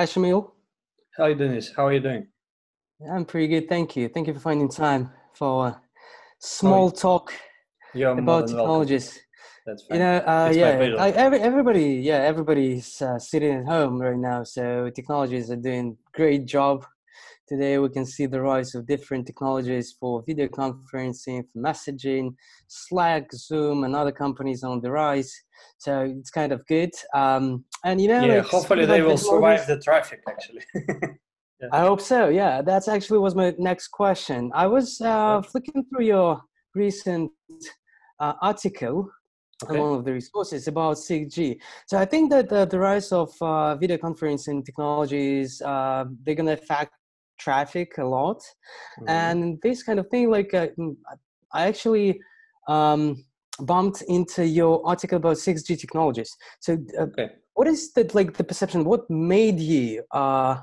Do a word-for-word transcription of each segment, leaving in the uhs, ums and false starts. Hi, Shamil. Hi, Denis. How are you doing? I'm pretty good, thank you. Thank you for finding time for a small talk about technologies. That's fine. You know, uh, yeah, I, every, everybody, yeah, everybody's uh, sitting at home right now, so technologies are doing a great job. Today, we can see the rise of different technologies for video conferencing, for messaging, Slack, Zoom, and other companies on the rise. So it's kind of good. Um, and you know, yeah, hopefully they will survive the traffic, actually. Yeah. I hope so. Yeah, that's actually was my next question. I was uh, flicking through your recent uh, article. Okay. One of the resources about six G. So I think that uh, the rise of uh, video conferencing technologies, uh, they're going to affect traffic a lot. Mm-hmm. And this kind of thing, like uh, I actually um, bumped into your article about six G technologies. So uh, okay. What is that, like the perception, what made you uh,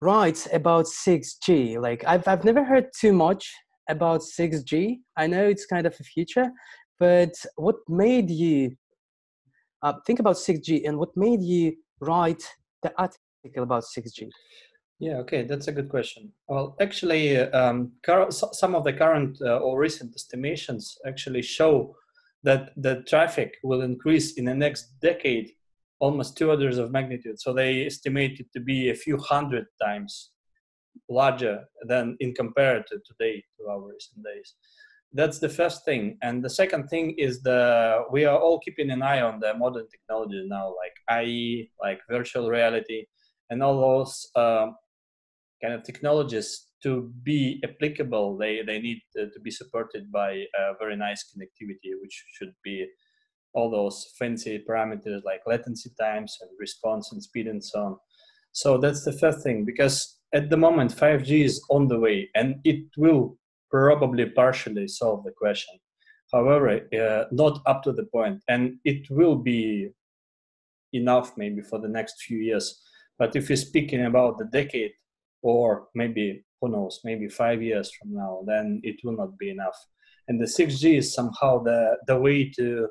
write about six G? Like I've, I've never heard too much about six G. I know it's kind of a future. But what made you uh, think about six G and what made you write the article about six G? Yeah, okay, that's a good question. Well, actually, um, some of the current uh, or recent estimations actually show that the traffic will increase in the next decade almost two orders of magnitude. So they estimate it to be a few hundred times larger than in comparison to today, to our recent days. That's the first thing. And the second thing is the we are all keeping an eye on the modern technology now, like A I, like virtual reality, and all those um, kind of technologies. To be applicable, they, they need uh, to be supported by uh, very nice connectivity, which should be all those fancy parameters like latency times and response and speed and so on. So that's the first thing, because at the moment, five G is on the way, and it will probably partially solve the question. However, uh, not up to the point, and it will be enough maybe for the next few years. But if you're speaking about the decade, or maybe, who knows, maybe five years from now, then it will not be enough. And the six G is somehow the, the way to,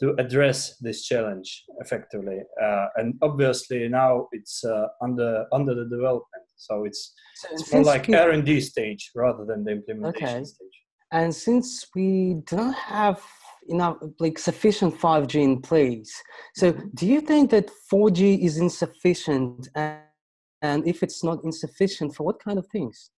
to address this challenge effectively. Uh, and obviously now it's uh, under, under the development. So it's, so it's more like R and D stage rather than the implementation okay. stage. And since we don't have enough, like sufficient five G in place, so do you think that four G is insufficient? And, and if it's not insufficient, for what kind of things?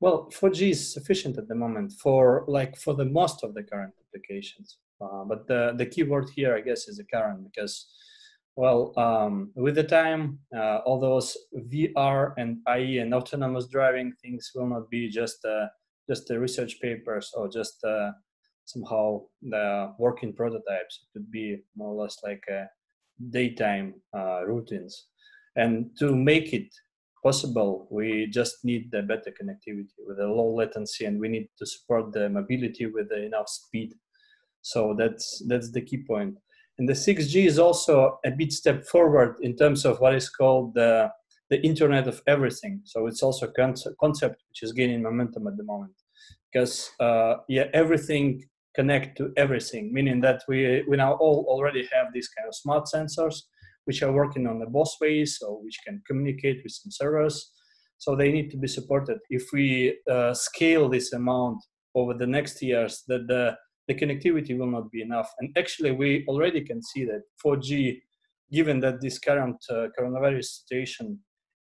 Well, four G is sufficient at the moment for like for the most of the current applications. Uh, but the, the key word here, I guess, is the current, because Well, um, with the time, uh, all those V R and A I and autonomous driving things will not be just uh, just the research papers or just uh, somehow the working prototypes. It would be more or less like a daytime uh, routines. And to make it possible, we just need the better connectivity with a low latency, and we need to support the mobility with enough speed. So that's that's the key point. And the six G is also a bit step forward in terms of what is called the, the Internet of Everything. So it's also a concept, concept which is gaining momentum at the moment. Because, uh, yeah, everything connect to everything, meaning that we, we now all already have these kind of smart sensors which are working on the both ways, or which can communicate with some servers. So they need to be supported. If we uh, scale this amount over the next years, that the The connectivity will not be enough. And actually, we already can see that four G, given that this current uh, coronavirus situation,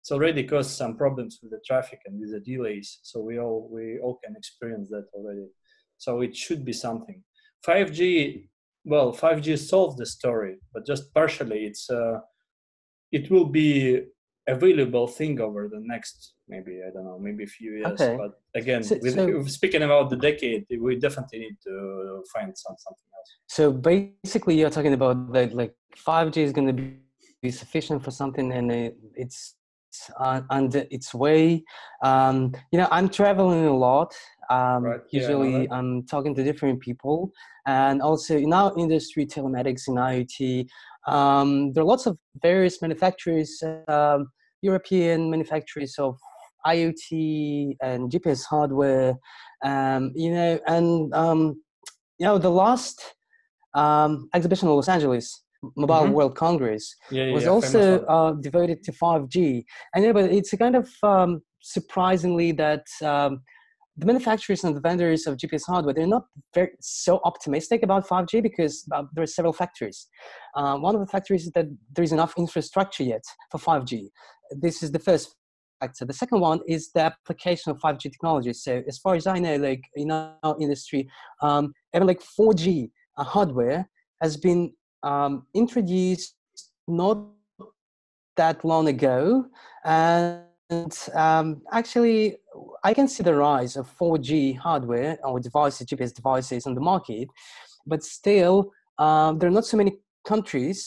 it's already caused some problems with the traffic and with the delays. So we all we all can experience that already. So it should be something. five G, well, five G solves the story, but just partially. It's uh, it will be available thing over the next maybe I don't know maybe a few years okay. But again so, with, so, speaking about the decade, we definitely need to find some, something else. So basically you're talking about that, like five G is going to be sufficient for something, and it, it's uh, under its way. um you know I'm traveling a lot, um right. usually yeah, I'm talking to different people, and also in our industry, telematics, in I O T, um there are lots of various manufacturers, um European manufacturers of I O T and G P S hardware, um, you know, and, um, you know, the last um, exhibition in Los Angeles, Mobile mm-hmm. World Congress yeah, yeah, was yeah, also uh, devoted to five G. And yeah, but it's kind of um, surprisingly that um, the manufacturers and the vendors of G P S hardware, they're not very, so optimistic about five G because uh, there are several factors. Uh, one of the factors is that there is enough infrastructure yet for five G. This is the first factor. The second one is the application of five G technology. So as far as I know, like in our industry, um, even like four G uh, hardware has been Um, introduced not that long ago, and um, actually I can see the rise of four G hardware or devices, G P S devices on the market, but still um, there are not so many countries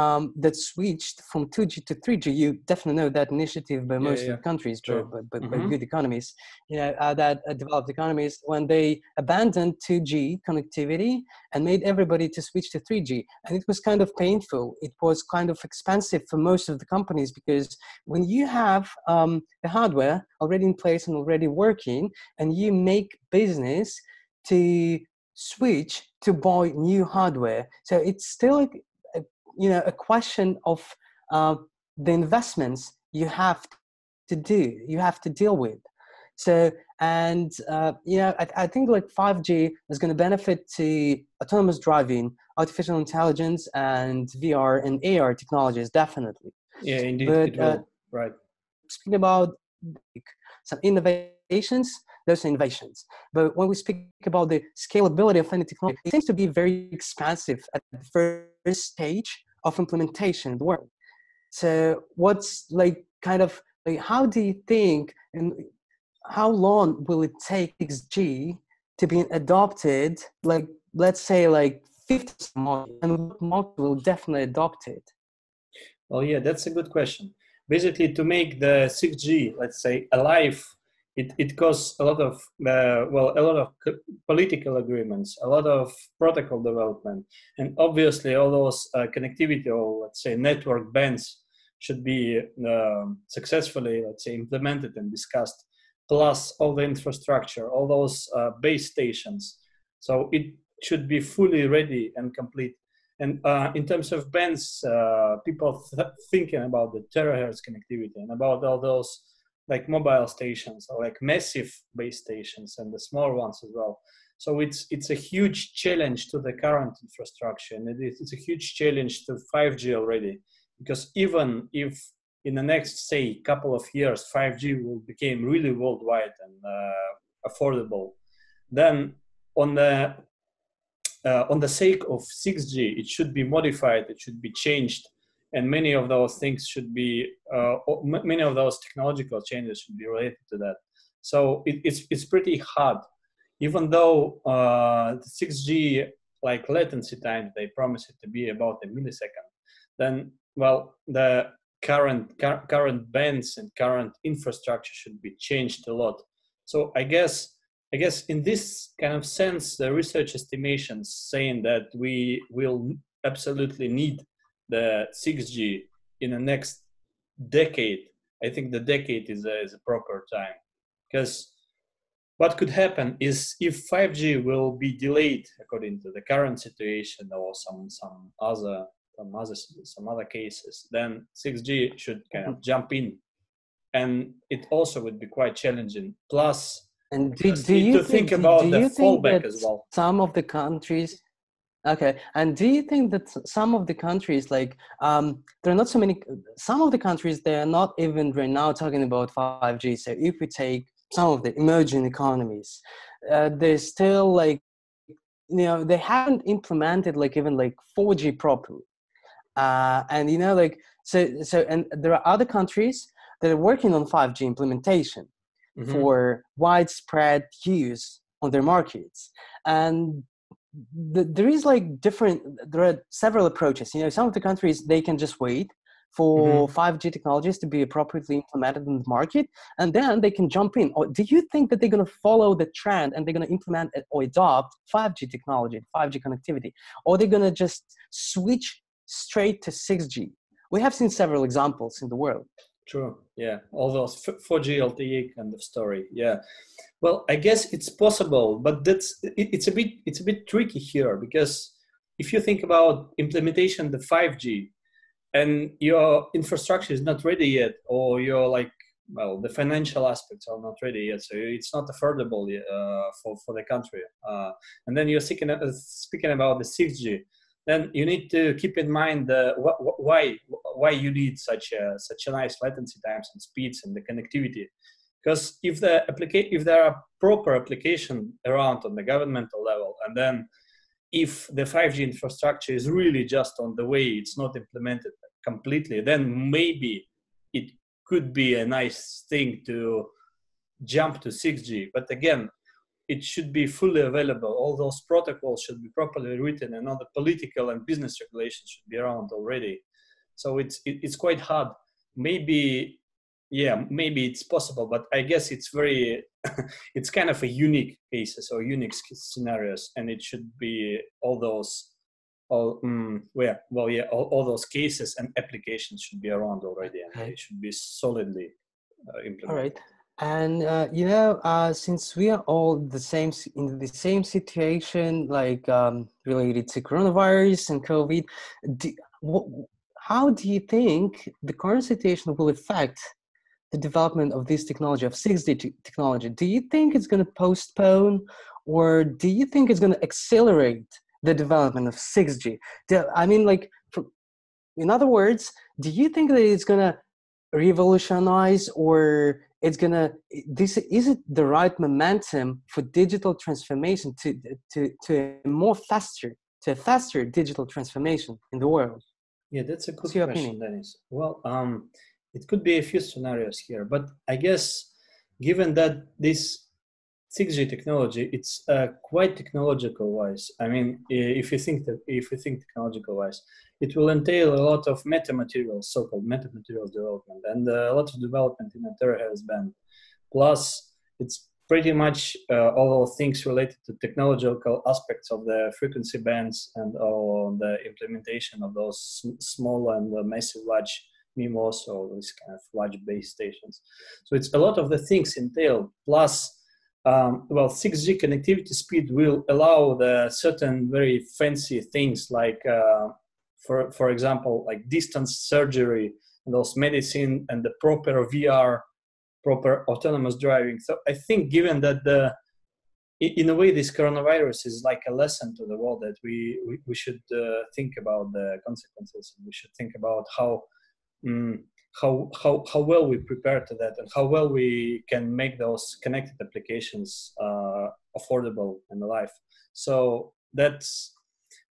um, that switched from two G to three G. You definitely know that initiative by yeah, most yeah. of the countries, sure. but, but, mm-hmm. by good economies, you know, uh, that uh, developed economies, when they abandoned two G connectivity and made everybody to switch to three G. And it was kind of painful. It was kind of expensive for most of the companies, because when you have um, the hardware already in place and already working, and you make business to switch to buy new hardware, so it's still like, you know, a question of uh, the investments you have to do, you have to deal with. So, and, uh, you know, I, I think like five G is going to benefit to autonomous driving, artificial intelligence, and V R and A R technologies, definitely. Yeah, indeed. But, it will. Uh, right. Speaking about some innovations, those are innovations. But when we speak about the scalability of any technology, it seems to be very expensive at the first stage of implementation in the world. So what's like kind of like, how do you think and how long will it take six G to be adopted? Like, let's say like fifty models, and what model will definitely adopt it? Well, yeah, that's a good question. Basically, to make the six G, let's say, alive, it, it costs a lot of, uh, well, a lot of political agreements, a lot of protocol development. And obviously all those uh, connectivity or, let's say, network bands should be uh, successfully, let's say, implemented and discussed, plus all the infrastructure, all those uh, base stations. So it should be fully ready and complete. And uh, in terms of bands, uh, people th thinking about the terahertz connectivity and about all those like mobile stations, or like massive base stations and the small ones as well. So it's it's a huge challenge to the current infrastructure, and it is, it's a huge challenge to five G already, because even if in the next, say, couple of years, five G will become really worldwide and uh, affordable, then on the uh, on the sake of six G, it should be modified, it should be changed. And many of those things should be, uh, many of those technological changes should be related to that. So it, it's, it's pretty hard, even though uh, the six G like latency time, they promise it to be about a millisecond. Then, well, the current, cur current bands and current infrastructure should be changed a lot. So I guess, I guess in this kind of sense, the research estimations saying that we will absolutely need the six G in the next decade. I think the decade is a, is a proper time, because what could happen is if five G will be delayed according to the current situation or some some other some other some other cases, then six G should kind of jump in, and it also would be quite challenging. Plus, and do, do you to think, think about do, do the fallback as well. Some of the countries. Okay, and do you think that some of the countries, like, um, there are not so many, some of the countries, they are not even right now talking about five G. So if we take some of the emerging economies, uh, they're still like, you know, they haven't implemented like even like four G properly. Uh, and, you know, like, so, so, and there are other countries that are working on five G implementation mm-hmm. for widespread use on their markets. And The, there is like different, there are several approaches. You know, some of the countries, they can just wait for mm-hmm. five G technologies to be appropriately implemented in the market, and then they can jump in. Or do you think that they're going to follow the trend and they're going to implement or adopt five G technology, five G connectivity, or they're going to just switch straight to six G? We have seen several examples in the world. True. Yeah. All those four G L T E kind of story. Yeah. Well, I guess it's possible, but that's, it, it's a bit, it's a bit tricky here, because if you think about implementation, the five G, and your infrastructure is not ready yet, or you're like, well, the financial aspects are not ready yet, so it's not affordable uh, for, for the country. Uh, and then you're speaking, uh, speaking about the six G, then you need to keep in mind uh, wh wh why, why you need such a, such a nice latency times and speeds and the connectivity. Because if, the if there are proper application around on the governmental level, and then if the five G infrastructure is really just on the way, it's not implemented completely, then maybe it could be a nice thing to jump to six G. But again, it should be fully available. All those protocols should be properly written, and all the political and business regulations should be around already. So it's, it, it's quite hard. Maybe, yeah, maybe it's possible, but I guess it's very, it's kind of a unique cases or unique scenarios, and it should be all those, all, um, well, well, yeah, all, all those cases and applications should be around already, and right. They should be solidly uh, implemented. All right, and uh, you know, uh, since we are all the same in the same situation, like um, related to coronavirus and COVID, do, what, how do you think the current situation will affect the development of this technology, of six G technology? Do you think it's going to postpone, or do you think it's going to accelerate the development of six G? Do, I mean, like, in other words, do you think that it's going to revolutionize, or it's going to, this, is it the right momentum for digital transformation to, to, to a more faster, to a faster digital transformation in the world? Yeah, that's a good question, Denis. Well, um, it could be a few scenarios here, but I guess given that this six G technology, it's uh, quite technological-wise. I mean, if you think that, if you think technological-wise, it will entail a lot of metamaterials, so-called metamaterials development, and uh, a lot of development in a terahertz band. Plus, it's pretty much uh, all things related to technological aspects of the frequency bands and all the implementation of those small and massive large MIMOs, or these kind of large base stations. So it's a lot of the things entailed. Plus, um, well, six G connectivity speed will allow the certain very fancy things like, uh, for, for example, like distance surgery, and those medicine, and the proper V R, proper autonomous driving. So I think given that the, in a way, this coronavirus is like a lesson to the world that we, we, we should uh, think about the consequences. We should think about how Mm, how, how, how well we prepare to that, and how well we can make those connected applications uh, affordable and alive. So that's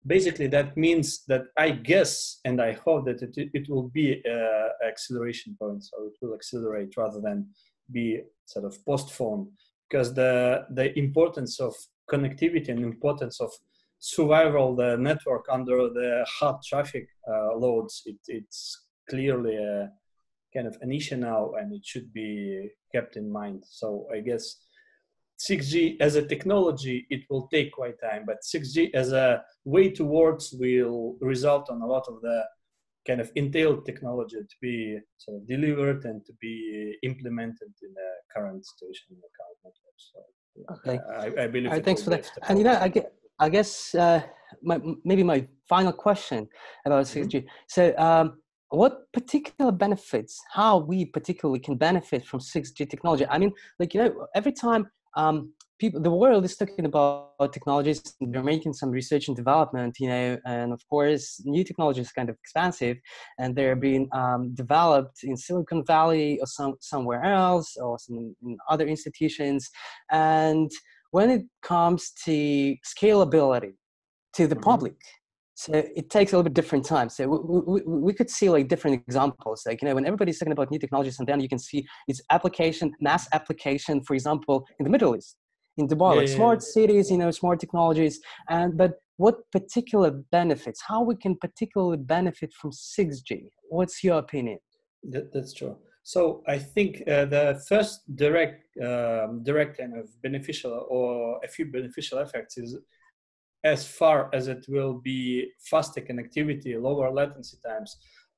basically, that means that I guess, and I hope that it, it will be an acceleration point. So it will accelerate rather than be sort of postponed, because the, the importance of connectivity and importance of survival, the network under the hard traffic uh, loads, it, it's clearly a kind of an issue now, and it should be kept in mind. So I guess six G as a technology, it will take quite time, but six G as a way towards will result on a lot of the kind of entailed technology to be sort of delivered and to be implemented in the current situation in the current network. So okay. I, I believe. All right, thanks for that. And you know, I get, I guess uh, my, maybe my final question about six G. Mm-hmm. So. Um, What particular benefits, how we particularly can benefit from six G technology? I mean, like, you know, every time um, people, the world is talking about technologies, they're making some research and development, you know, and of course, new technology is kind of expensive, and they're being um, developed in Silicon Valley or some, somewhere else, or some, in other institutions. And when it comes to scalability to the mm-hmm. public, so it takes a little bit different time. So we, we, we could see like different examples. Like, you know, when everybody's talking about new technologies, and then you can see its application, mass application, for example, in the Middle East, in Dubai, yeah, like yeah, smart yeah. cities, you know, smart technologies. And, but what particular benefits, how we can particularly benefit from six G? What's your opinion? That, that's true. So I think uh, the first direct, um, direct kind of beneficial, or a few beneficial effects is, as far as it will be faster connectivity, lower latency times,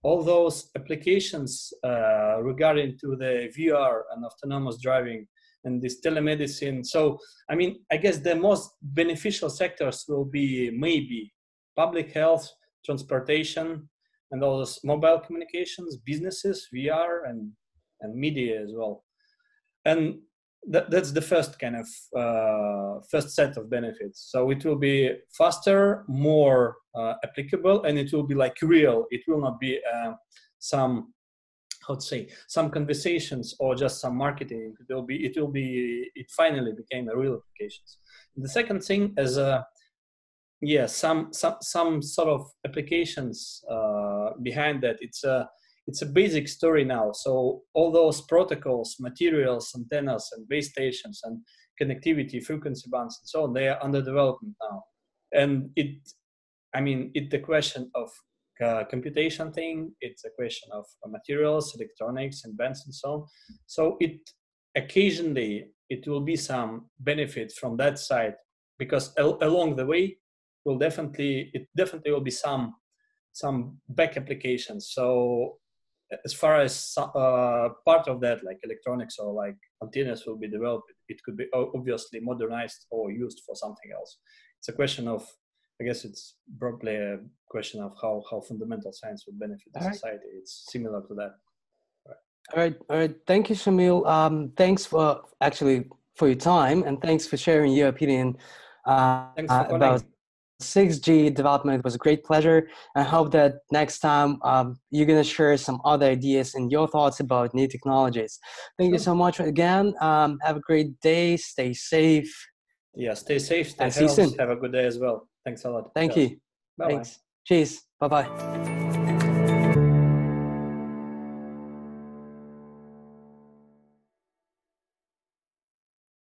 all those applications uh, regarding to the V R and autonomous driving and this telemedicine. So, I mean, I guess the most beneficial sectors will be maybe public health, transportation, and all those mobile communications, businesses, V R, and, and media as well. And th that's the first kind of uh, first set of benefits. So it will be faster, more uh, applicable, and it will be like real. It will not be uh, some, how to say, some conversations or just some marketing. It will be, it will be, it finally became a real application. The second thing is a, yeah, some, some, some sort of applications uh, behind that. It's a, it's a basic story now. So all those protocols, materials, antennas, and base stations, and connectivity, frequency bands, and so on, they are under development now. And it, I mean, it's a question of uh, computation thing. It's a question of uh, materials, electronics, and bands, and so on. So it, occasionally, it will be some benefit from that side, because al along the way, will definitely, it definitely will be some, some back applications. So as far as uh, part of that, like electronics or like antennas will be developed, it could be obviously modernized or used for something else. It's a question of, I guess it's probably a question of how, how fundamental science would benefit the society. It's similar to that. All right. All right. All right. Thank you, Shamil. Um, thanks for actually for your time, and thanks for sharing your opinion uh, thanks for about six G development. It was a great pleasure. I hope that next time um, you're going to share some other ideas and your thoughts about new technologies. Thank sure. you so much again. Um, have a great day. Stay safe. Yeah, stay safe. Stay healthy. Have a good day as well. Thanks a lot. Thank yes. you. Bye-bye. Thanks. Cheers. Bye-bye.